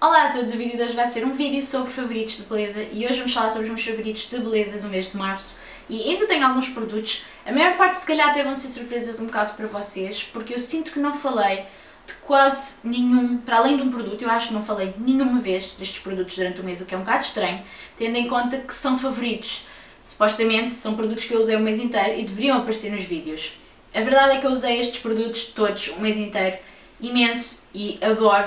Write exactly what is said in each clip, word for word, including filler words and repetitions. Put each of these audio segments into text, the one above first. Olá a todos, o vídeo de hoje vai ser um vídeo sobre favoritos de beleza e hoje vamos falar sobre os meus favoritos de beleza do mês de Março e ainda tenho alguns produtos. A maior parte se calhar até vão ser surpresas um bocado para vocês, porque eu sinto que não falei de quase nenhum, para além de um produto, eu acho que não falei nenhuma vez destes produtos durante o mês, o que é um bocado estranho, tendo em conta que são favoritos. Supostamente são produtos que eu usei o mês inteiro e deveriam aparecer nos vídeos. A verdade é que eu usei estes produtos todos o mês inteiro, imenso, e adoro.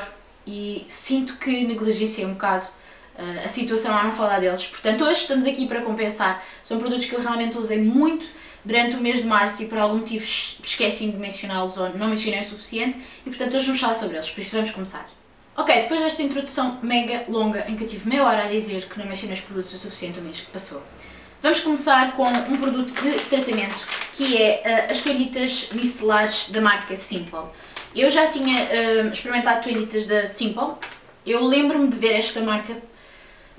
E sinto que negligenciei um bocado uh, a situação a não falar deles. Portanto, hoje estamos aqui para compensar. São produtos que eu realmente usei muito durante o mês de Março e por algum motivo esqueci de mencioná-los ou não mencionei o suficiente. E portanto hoje vamos falar sobre eles, por isso vamos começar. Ok, depois desta introdução mega longa em que eu tive meia hora a dizer que não mencionei os produtos o suficiente o mês que passou, vamos começar com um produto de tratamento que é uh, as toalhitas micelares da marca Simple. Eu já tinha uh, experimentado toalhitas da Simple, eu lembro-me de ver esta marca,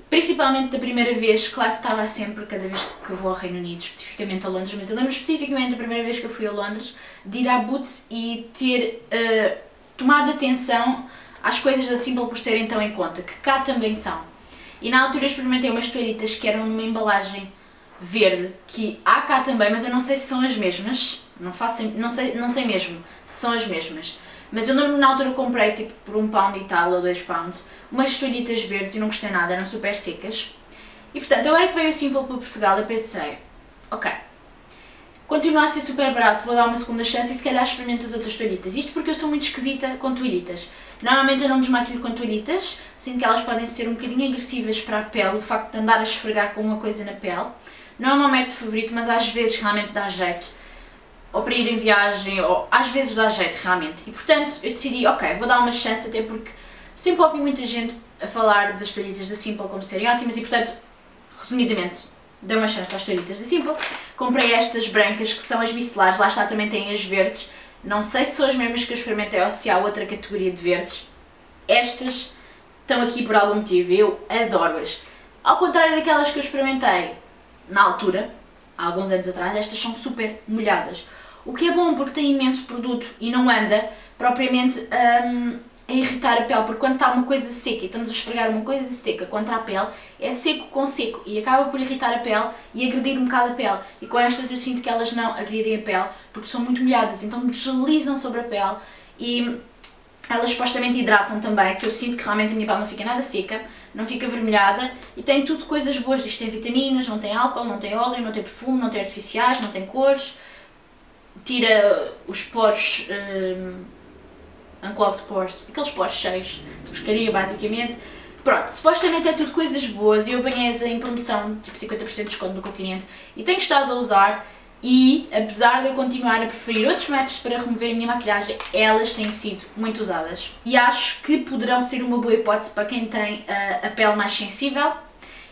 principalmente da primeira vez, claro que está lá sempre, cada vez que eu vou ao Reino Unido, especificamente a Londres, mas eu lembro especificamente da primeira vez que eu fui a Londres, de ir à Boots e ter uh, tomado atenção às coisas da Simple por serem tão em conta, que cá também são. E na altura eu experimentei umas toalhitas que eram numa embalagem verde, que há cá também, mas eu não sei se são as mesmas. Não, faço, não, sei, não sei mesmo se são as mesmas, mas eu na altura comprei tipo por um pound e tal ou dois pounds umas toalhitas verdes e não gostei nada, eram super secas e portanto agora que veio o Simple para Portugal eu pensei, ok, continua a ser super barato, vou dar uma segunda chance e se calhar experimento as outras toalhitas, isto porque eu sou muito esquisita com toalhitas, normalmente eu não desmaquilho com toalhitas, sinto que elas podem ser um bocadinho agressivas para a pele, o facto de andar a esfregar com uma coisa na pele, não é o meu método favorito, mas às vezes realmente dá jeito, ou para ir em viagem, ou às vezes dá jeito realmente. E portanto eu decidi, ok, vou dar uma chance, até porque sempre ouvi muita gente a falar das toalhitas da Simple como serem ótimas e portanto, resumidamente, dei uma chance às toalhitas da Simple. Comprei estas brancas que são as micelares, lá está também tem as verdes, não sei se são as mesmas que eu experimentei ou se há outra categoria de verdes. Estas estão aqui por algum motivo, eu adoro-as. Ao contrário daquelas que eu experimentei na altura, há alguns anos atrás, estas são super molhadas. O que é bom porque tem imenso produto e não anda propriamente hum, a irritar a pele, porque quando está uma coisa seca e estamos a esfregar uma coisa seca contra a pele, é seco com seco e acaba por irritar a pele e agredir um bocado a pele. E com estas eu sinto que elas não agridem a pele porque são muito molhadas, então deslizam sobre a pele e elas supostamente hidratam também, que eu sinto que realmente a minha pele não fica nada seca, não fica vermelhada e tem tudo coisas boas, isto tem vitaminas, não tem álcool, não tem óleo, não tem perfume, não tem artificiais, não tem cores, tira os poros, um, unclogged pores, aqueles poros cheios de porcaria basicamente. Pronto, supostamente é tudo coisas boas e eu apanhei-as em promoção, tipo cinquenta por cento de desconto no Continente e tenho estado a usar e, apesar de eu continuar a preferir outros métodos para remover a minha maquilhagem, elas têm sido muito usadas e acho que poderão ser uma boa hipótese para quem tem a, a pele mais sensível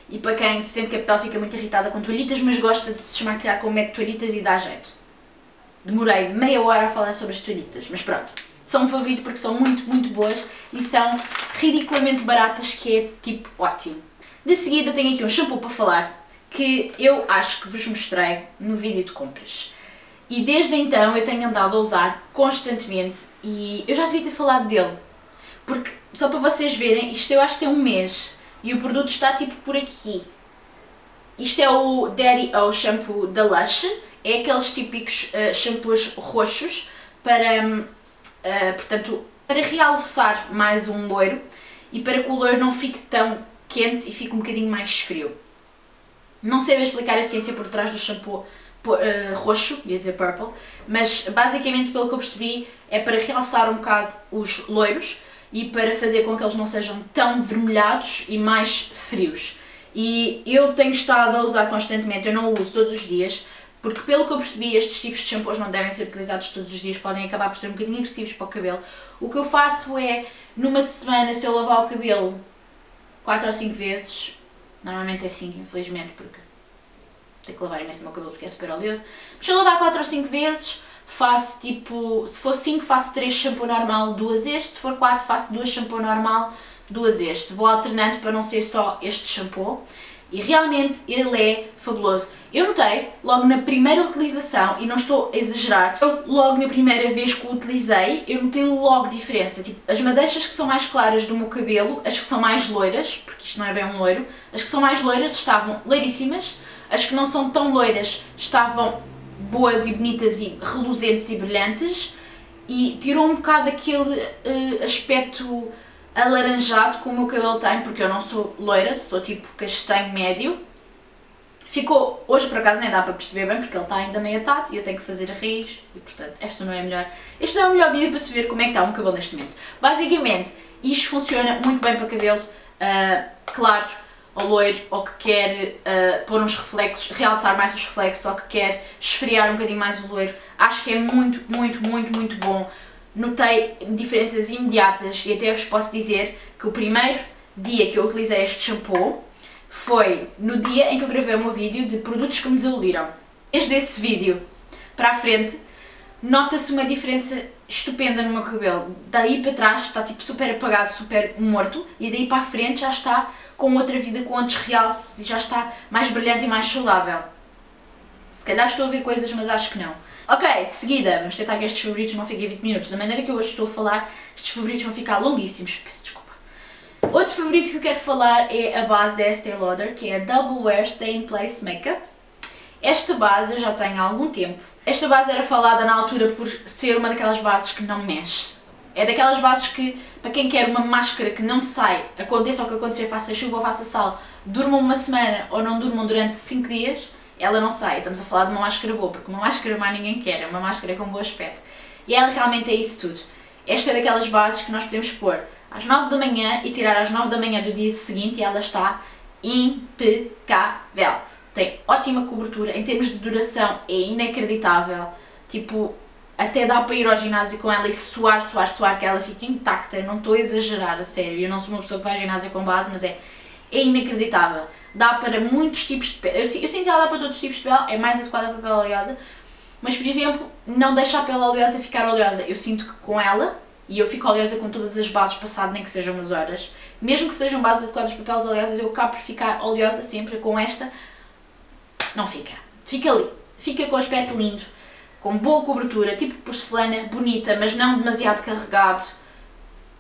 e para quem sente que a pele fica muito irritada com toalhitas, mas gosta de se desmaquilhar com o método de toalhitas e dá jeito. Demorei meia hora a falar sobre as toalhitas, mas pronto, são um favorito porque são muito, muito boas e são ridiculamente baratas, que é tipo ótimo. De seguida tenho aqui um shampoo para falar, que eu acho que vos mostrei no vídeo de compras. E desde então eu tenho andado a usar constantemente e eu já devia ter falado dele, porque só para vocês verem, isto eu acho que tem um mês e o produto está tipo por aqui. Isto é o Daddy O shampoo da Lush. É aqueles típicos uh, shampoos roxos para, um, uh, portanto, para realçar mais um loiro e para que o loiro não fique tão quente e fique um bocadinho mais frio. Não sei bem explicar a ciência por trás do shampoo por, uh, roxo, ia dizer purple, mas basicamente pelo que eu percebi é para realçar um bocado os loiros e para fazer com que eles não sejam tão vermelhados e mais frios. E eu tenho estado a usar constantemente, eu não o uso todos os dias, porque pelo que eu percebi estes tipos de shampoos não devem ser utilizados todos os dias, podem acabar por ser um bocadinho agressivos para o cabelo. O que eu faço é, numa semana, se eu lavar o cabelo quatro ou cinco vezes, normalmente é cinco infelizmente porque tenho que lavar imenso o meu cabelo porque é super oleoso, mas se eu lavar quatro ou cinco vezes faço tipo, se for cinco faço três shampoo normal, duas este, se for quatro faço duas shampoo normal, duas este, vou alternando para não ser só este shampoo. E realmente ele é fabuloso. Eu notei logo na primeira utilização, e não estou a exagerar, eu logo na primeira vez que o utilizei, eu notei logo diferença. Tipo, as madeixas que são mais claras do meu cabelo, as que são mais loiras, porque isto não é bem um loiro, as que são mais loiras estavam loiríssimas, as que não são tão loiras estavam boas e bonitas e reluzentes e brilhantes, e tirou um bocado aquele uh, aspecto alaranjado que o meu cabelo tem, porque eu não sou loira, sou tipo castanho médio. Ficou, hoje por acaso nem dá para perceber bem porque ele está ainda meio atado e eu tenho que fazer a raiz e portanto este não é melhor, este não é o melhor vídeo para se ver como é que está o meu cabelo neste momento. Basicamente isto funciona muito bem para cabelo uh, claro ou loiro, ou que quer uh, pôr uns reflexos, realçar mais os reflexos, ou que quer esfriar um bocadinho mais o loiro. Acho que é muito, muito, muito, muito bom. Notei diferenças imediatas e até vos posso dizer que o primeiro dia que eu utilizei este shampoo foi no dia em que eu gravei o meu vídeo de produtos que me desiludiram. Desde esse vídeo para a frente nota-se uma diferença estupenda no meu cabelo. Daí para trás está tipo super apagado, super morto, e daí para a frente já está com outra vida, com outros realces e já está mais brilhante e mais saudável. Se calhar estou a ver coisas, mas acho que não. Ok, de seguida, vamos tentar que estes favoritos não fiquem vinte minutos. Da maneira que eu hoje estou a falar, estes favoritos vão ficar longuíssimos. Peço desculpa. Outro favorito que eu quero falar é a base da Estée Lauder, que é a Double Wear Stay In Place Makeup. Esta base eu já tenho há algum tempo. Esta base era falada na altura por ser uma daquelas bases que não mexe. É daquelas bases que, para quem quer uma máscara que não sai, aconteça o que acontecer, faça chuva ou faça sal, durmam uma semana ou não durmam durante cinco dias, ela não sai. Estamos a falar de uma máscara boa, porque uma máscara má ninguém quer, é uma máscara com bom aspecto. E ela realmente é isso tudo. Esta é daquelas bases que nós podemos pôr às nove da manhã e tirar às nove da manhã do dia seguinte e ela está impecável. Tem ótima cobertura, em termos de duração é inacreditável. Tipo, até dá para ir ao ginásio com ela e suar, suar, suar, que ela fica intacta. Eu não estou a exagerar, a sério. Eu não sou uma pessoa que vai ao ginásio com base, mas é, é inacreditável. Dá para muitos tipos de pele, eu, eu sinto que ela dá para todos os tipos de pele, é mais adequada para a pele oleosa, mas por exemplo, não deixa a pele oleosa ficar oleosa, eu sinto que com ela, e eu fico oleosa com todas as bases passado, nem que sejam umas horas, mesmo que sejam bases adequadas para peles oleosas, eu acabo por ficar oleosa sempre. Com esta, não fica, fica ali, fica com aspecto lindo, com boa cobertura, tipo porcelana, bonita, mas não demasiado carregado,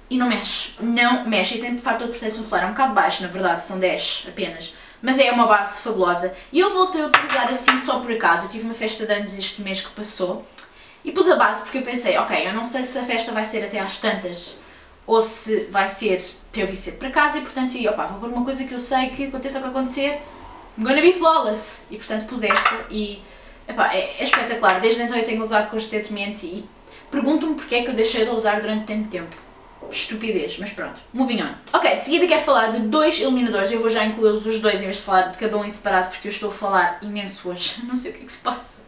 e não mexe, não mexe, e tem de facto de proteção solar, é um bocado baixo na verdade, são dez apenas, mas é uma base fabulosa. E eu voltei a utilizar assim só por acaso, eu tive uma festa de anos este mês que passou, e pus a base porque eu pensei, ok, eu não sei se a festa vai ser até às tantas, ou se vai ser para eu vir cedo para casa, e portanto, e, opa, vou pôr uma coisa que eu sei que aconteça o que acontecer, I'm gonna be flawless, e portanto pus esta, e epá, é, é espetacular. Desde então eu tenho usado constantemente, e pergunto-me porque é que eu deixei de usar durante tanto tempo. Estupidez, mas pronto, moving on. Ok, de seguida quero falar de dois iluminadores, eu vou já incluí-los os dois em vez de falar de cada um em separado, porque eu estou a falar imenso hoje, não sei o que é que se passa,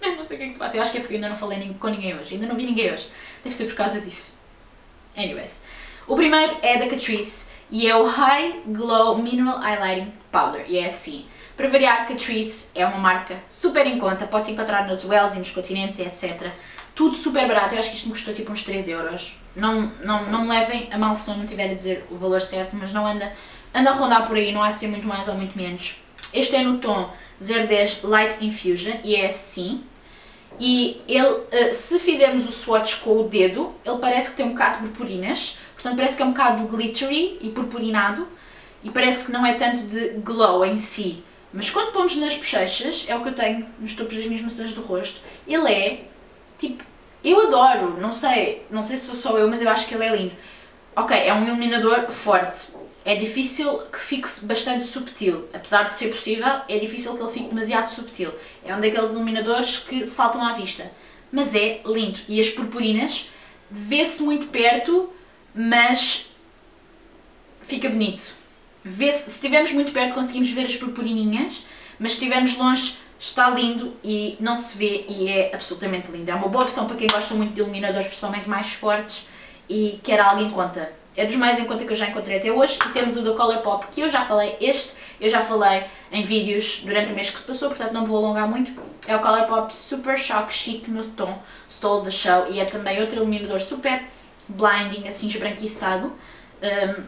não sei o que é que se passa, eu acho que é porque eu ainda não falei com ninguém hoje, ainda não vi ninguém hoje, deve ser por causa disso. Anyways, o primeiro é da Catrice e é o High Glow Mineral Highlighting Powder, e é assim. Para variar, Catrice é uma marca super em conta, pode-se encontrar nas Wells e nos Continentes e etcétera. Tudo super barato, eu acho que isto me custou tipo uns três euros. Não, não, não me levem a mal se eu não tiver a dizer o valor certo, mas não anda, anda a rondar por aí, não há de ser muito mais ou muito menos. Este é no tom zero dez Light Infusion e é assim. E ele, se fizermos o swatch com o dedo, ele parece que tem um bocado de purpurinas, portanto parece que é um bocado glittery e purpurinado, e parece que não é tanto de glow em si. Mas quando pomos nas bochechas, é o que eu tenho nos topos das minhas maçãs do rosto, ele é... tipo, eu adoro, não sei, não sei se sou só eu, mas eu acho que ele é lindo. Ok, é um iluminador forte, é difícil que fique bastante subtil, apesar de ser possível, é difícil que ele fique demasiado subtil. É um daqueles iluminadores que saltam à vista, mas é lindo. E as purpurinas vê-se muito perto, mas fica bonito. Vê-se, se estivermos muito perto conseguimos ver as purpurininhas, mas se estivermos longe... está lindo e não se vê e é absolutamente lindo. É uma boa opção para quem gosta muito de iluminadores, principalmente mais fortes, e quer algo em conta. É dos mais em conta que eu já encontrei até hoje. E temos o da Colourpop, que eu já falei, este eu já falei em vídeos durante o mês que se passou, portanto não vou alongar muito. É o Colourpop Super Shock Chic no tom Stole the Show, e é também outro iluminador super blinding, assim esbranquiçado. Um,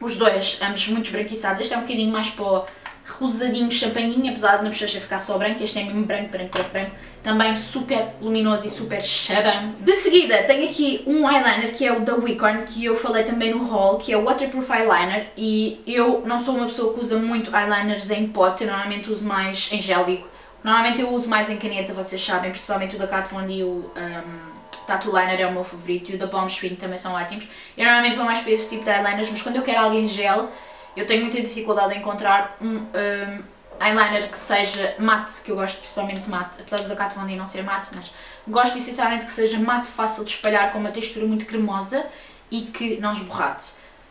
os dois, ambos muito esbranquiçados. Este é um bocadinho mais para o rosadinho, champanhinho, apesar de na bochecha ficar só branco, este é mesmo branco, branco, branco, branco, também super luminoso e super chabão. De seguida tenho aqui um eyeliner que é o da Wicorn, que eu falei também no haul, que é o Waterproof Eyeliner, e eu não sou uma pessoa que usa muito eyeliners em pote, eu normalmente uso mais em gélico, normalmente eu uso mais em caneta, vocês sabem, principalmente o da Kat Von D e o um, Tattoo Liner é o meu favorito, e o da Palm Spring também são ótimos. Eu normalmente vou mais para esse tipo de eyeliners, mas quando eu quero algo em gel, eu tenho muita dificuldade em encontrar um, um eyeliner que seja mate, que eu gosto principalmente de mate, apesar do da Kat Von D não ser mate, mas gosto essencialmente que seja mate, fácil de espalhar, com uma textura muito cremosa e que não esborrate.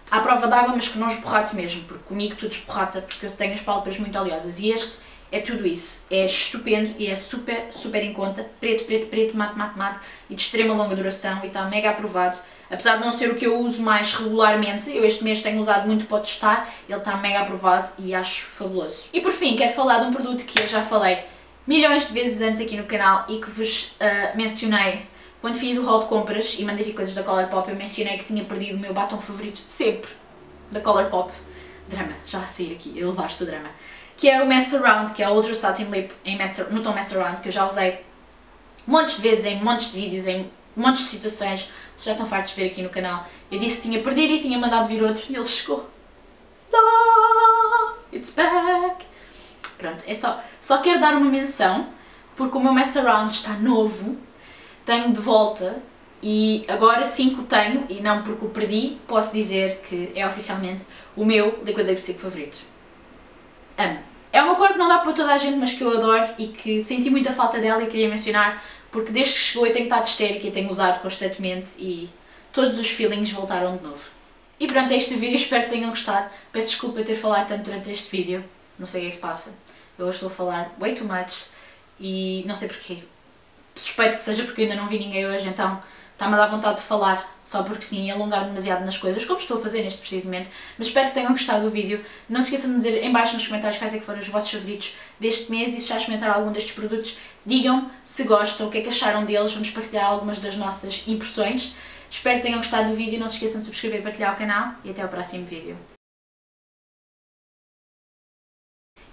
À prova d'água, mas que não esborrate mesmo, porque comigo tudo esborrata, porque eu tenho as pálpebras muito oleosas, e este é tudo isso, é estupendo e é super, super em conta, preto, preto, preto, mate, mate, mate, e de extrema longa duração, e está mega aprovado. Apesar de não ser o que eu uso mais regularmente, eu este mês tenho usado muito para testar, ele está mega aprovado e acho fabuloso. E por fim, quero falar de um produto que eu já falei milhões de vezes antes aqui no canal e que vos uh, mencionei quando fiz o haul de compras e mandei vir coisas da Colourpop. Eu mencionei que tinha perdido o meu batom favorito de sempre, da Colourpop, drama, já a sair aqui, elevaste o drama, que é o Mess Around, que é a Ultra Satin Lip em mess, no tom Mess Around, que eu já usei montes de vezes, em montes de vídeos, em montes de situações, vocês já estão fartos de ver aqui no canal. Eu disse que tinha perdido e tinha mandado vir outro, e ele chegou. It's back! Pronto, é só, só quero dar uma menção, porque o meu Mess Around está novo, tenho de volta, e agora sim que o tenho, e não porque o perdi, posso dizer que é oficialmente o meu Liquid Lipstick favorito. Amo. É uma cor que não dá para toda a gente, mas que eu adoro e que senti muita falta dela e queria mencionar, porque desde que chegou eu tenho estado histérica e tenho usado constantemente e todos os feelings voltaram de novo. E pronto, é este vídeo, espero que tenham gostado. Peço desculpa eu ter falado tanto durante este vídeo, não sei o que é que se passa. Eu hoje estou a falar way too much e não sei porquê. Suspeito que seja porque ainda não vi ninguém hoje, então está-me a dar vontade de falar só porque sim, e alongar demasiado nas coisas, como estou a fazer neste preciso momento. Mas espero que tenham gostado do vídeo. Não se esqueçam de dizer em baixo nos comentários quais é que foram os vossos favoritos deste mês e se já experimentaram algum destes produtos. Digam se gostam, o que é que acharam deles, vamos partilhar algumas das nossas impressões. Espero que tenham gostado do vídeo, não se esqueçam de subscrever e partilhar o canal e até ao próximo vídeo.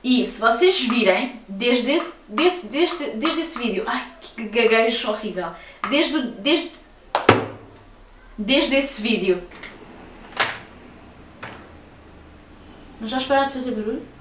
E se vocês virem, desde esse, desse, desse, desde esse vídeo, ai que gaguejo horrível, desde, desde Desde esse vídeo. Não já esperaste fazer barulho?